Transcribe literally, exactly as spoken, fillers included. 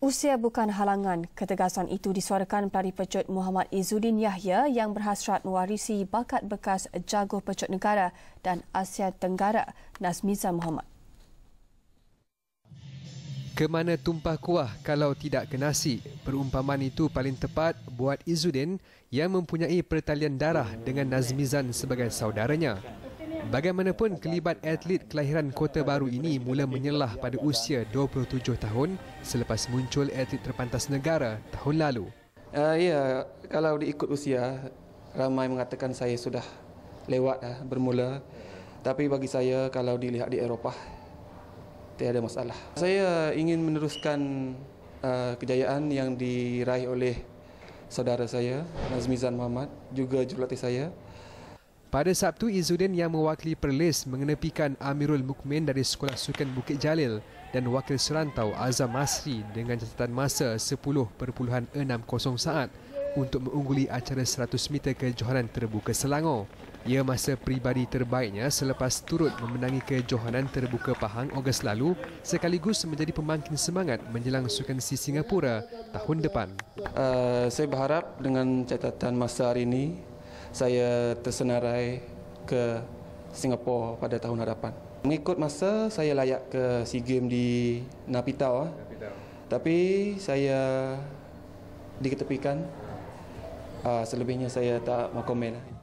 Usia bukan halangan, ketegasan itu disuarakan pelari pecut Muhammad Izzuddin Yahya yang berhasrat mewarisi bakat bekas jago pecut negara dan Asia Tenggara Nazmizan Muhammad. Kemana tumpah kuah kalau tidak ke nasi? Perumpamaan itu paling tepat buat Izzuddin yang mempunyai pertalian darah dengan Nazmizan sebagai saudaranya. Bagaimanapun, kelibat atlet kelahiran Kota Baru ini mula menyelah pada usia dua puluh tujuh tahun selepas muncul atlet terpantas negara tahun lalu. Uh, ya, kalau diikut usia, ramai mengatakan saya sudah lewat dah bermula. Tapi bagi saya, kalau dilihat di Eropah, tiada masalah. Saya ingin meneruskan uh, kejayaan yang diraih oleh saudara saya, Nazmizan Muhammad, juga jurulatih saya. Pada Sabtu, Izzuddin yang mewakili Perlis mengenepikan Amirul Mukmin dari Sekolah Sukan Bukit Jalil dan wakil serantau Azam Asri dengan catatan masa sepuluh perpuluhan enam kosong saat untuk mengungguli acara seratus meter Kejohanan Terbuka Selangor. Ia masa peribadi terbaiknya selepas turut memenangi Kejohanan Terbuka Pahang Ogos lalu, sekaligus menjadi pembangkit semangat menjelang Sukan S E A Singapura tahun depan. Uh, saya berharap dengan catatan masa hari ini, saya tersenarai ke Singapura pada tahun hadapan. Mengikut masa, saya layak ke S E A Games di Naypyidaw. Tapi saya diketepikan. Selebihnya saya tak mahu komen.